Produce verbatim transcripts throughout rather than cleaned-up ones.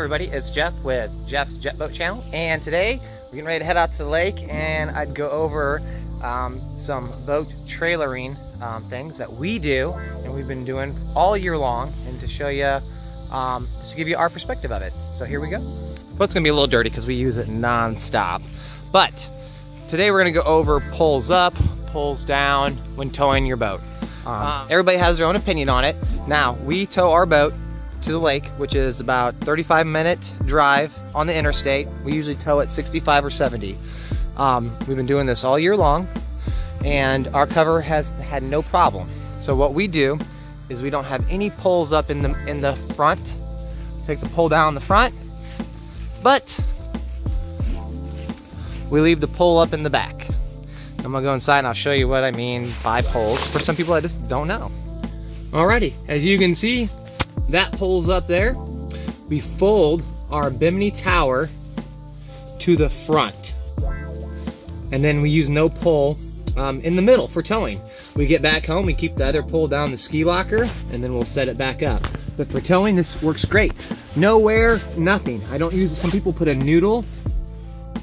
everybody, it's Jeff with Jeff's Jet Boat Channel, and today we're getting ready to head out to the lake, and I'd go over um, some boat trailering um, things that we do and we've been doing all year long, and to show you, um, just to give you our perspective of it. So here we go. Boat's gonna be a little dirty because we use it non-stop, but today we're gonna go over poles up, poles down when towing your boat. Um, everybody has their own opinion on it. Now, we tow our boat to the lake, which is about thirty-five minute drive on the interstate. We usually tow at sixty-five or seventy. Um, we've been doing this all year long, and our cover has had no problem. So what we do is we don't have any poles up in the in the front. Take the pole down in the front, but we leave the pole up in the back. I'm gonna go inside and I'll show you what I mean by poles for some people that just don't know. Alrighty, as you can see, that pole's up there. We fold our Bimini tower to the front, and then we use no pole um, in the middle for towing. We get back home, we keep the other pole down the ski locker, and then we'll set it back up. But for towing, this works great. No wear, nothing. I don't use it. Some people put a noodle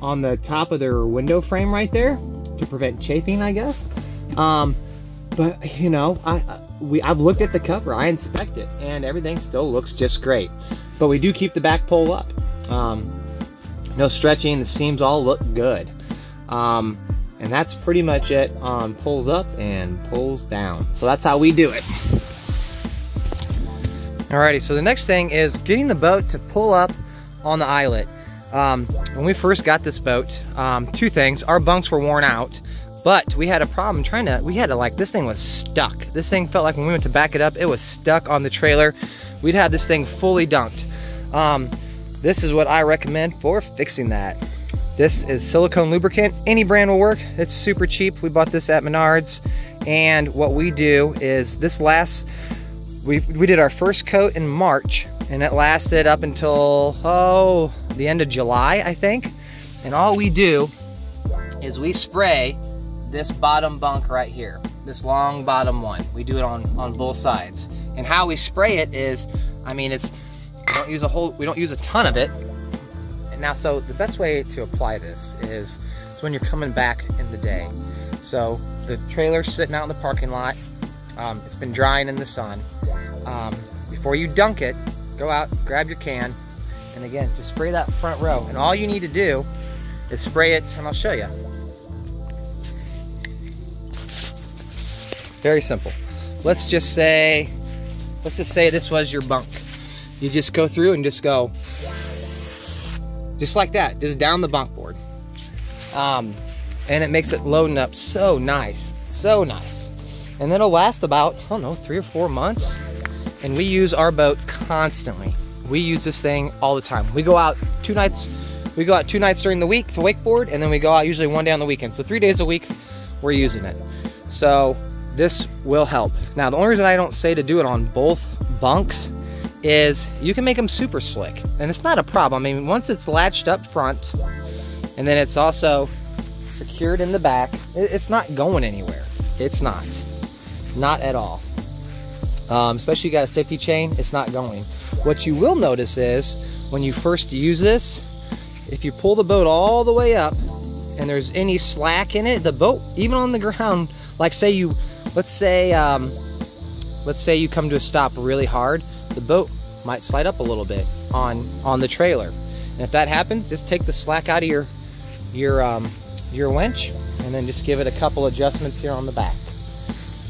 on the top of their window frame right there to prevent chafing, I guess. Um, but you know, I, I we I've looked at the cover, I inspect it, and everything still looks just great. But we do keep the back pole up. Um, no stretching, the seams all look good. Um, and that's pretty much it on poles up and poles down. So that's how we do it. Alrighty, so the next thing is getting the boat to pull up on the eyelet. Um, when we first got this boat, um, two things, our bunks were worn out, but we had a problem trying to, we had to like, this thing was stuck. This thing felt like when we went to back it up, it was stuck on the trailer. We'd have this thing fully dunked. Um, this is what I recommend for fixing that. This is silicone lubricant, any brand will work. It's super cheap, we bought this at Menards. And what we do is this lasts, we, we did our first coat in March, and it lasted up until, oh, the end of July, I think. And all we do is we spray this bottom bunk right here, this long bottom one. We do it on, on both sides. And how we spray it is, I mean, it's, we don't use a whole, we don't use a ton of it. And now, so the best way to apply this is, is when you're coming back in the day. So the trailer's sitting out in the parking lot. Um, it's been drying in the sun. Um, before you dunk it, go out, grab your can, and again, just spray that front row. And all you need to do is spray it, and I'll show you. Very simple. Let's just say, let's just say this was your bunk. You just go through and just go, just like that, just down the bunk board. Um, and it makes it loading up so nice, so nice. And then it'll last about, I don't know, three or four months. And we use our boat constantly. We use this thing all the time. We go out two nights, we go out two nights during the week to wakeboard, and then we go out usually one day on the weekend. So three days a week, we're using it. So this will help. Now, the only reason I don't say to do it on both bunks is you can make them super slick, and it's not a problem. I mean, once it's latched up front, and then it's also secured in the back, it's not going anywhere. It's not, not at all. Um, especially you got a safety chain, it's not going. What you will notice is when you first use this, if you pull the boat all the way up and there's any slack in it, the boat, even on the ground, like say you, let's say, um, let's say you come to a stop really hard, the boat might slide up a little bit on on the trailer. And if that happens, just take the slack out of your your um, your winch, and then just give it a couple adjustments here on the back.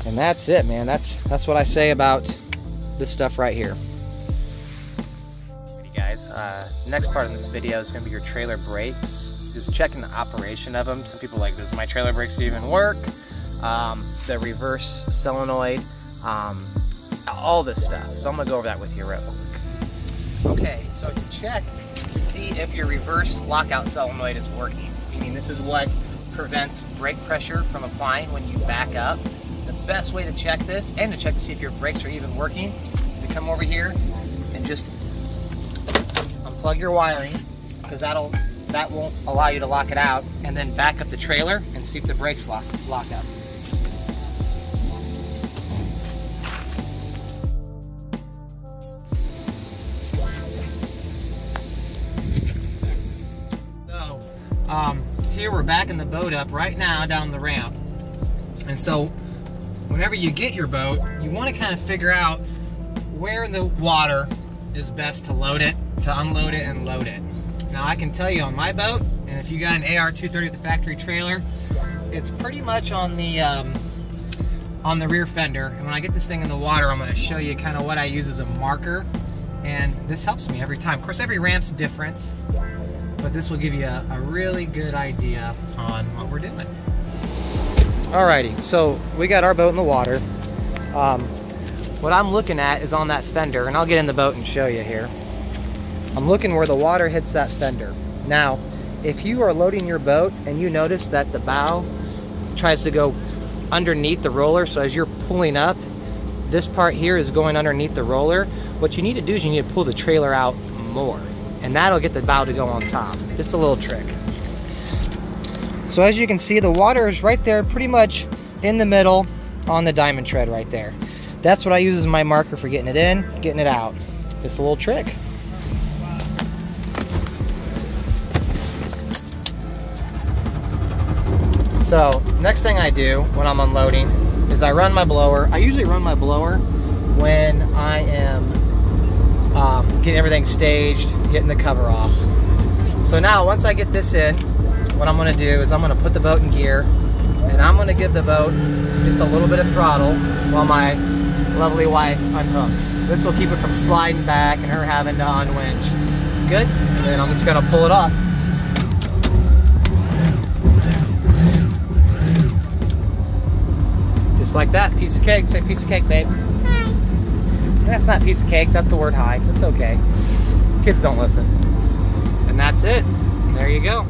And that's it, man. That's that's what I say about this stuff right here. Hey guys, uh, next part of this video is gonna be your trailer brakes. Just checking the operation of them. Some people are like, does my trailer brakes even work? Um, the reverse solenoid, um, all this stuff. So I'm gonna go over that with you real quick. Okay, so you check to see if your reverse lockout solenoid is working. Meaning this is what prevents brake pressure from applying when you back up. Best way to check this and to check to see if your brakes are even working is to come over here and just unplug your wiring, because that'll that won't allow you to lock it out, and then back up the trailer and see if the brakes lock lock up. Um, here we're backing the boat up right now down the ramp. And so whenever you get your boat, you want to kind of figure out where in the water is best to load it, to unload it and load it. Now I can tell you on my boat, and if you got an A R two thirty with the factory trailer, it's pretty much on the um, on the rear fender. And when I get this thing in the water, I'm going to show you kind of what I use as a marker. And this helps me every time. Of course, every ramp's different, but this will give you a, a really good idea on what we're doing. Alrighty, so we got our boat in the water. Um, what I'm looking at is on that fender, and I'll get in the boat and show you here. I'm looking where the water hits that fender. Now, if you are loading your boat and you notice that the bow tries to go underneath the roller, so as you're pulling up, this part here is going underneath the roller. What you need to do is you need to pull the trailer out more, and that'll get the bow to go on top. Just a little trick. So as you can see, the water is right there, pretty much in the middle on the diamond tread right there. That's what I use as my marker for getting it in, getting it out. Just a little trick. So next thing I do when I'm unloading is I run my blower. I usually run my blower when I am um, getting everything staged, getting the cover off. So now once I get this in, what I'm going to do is I'm going to put the boat in gear, and I'm going to give the boat just a little bit of throttle while my lovely wife unhooks. This will keep it from sliding back and her having to unwinch. Good? And then I'm just going to pull it off. Just like that. Piece of cake. Say piece of cake, babe. Hi. That's not piece of cake. That's the word hi. It's okay. Kids don't listen. And that's it. And there you go.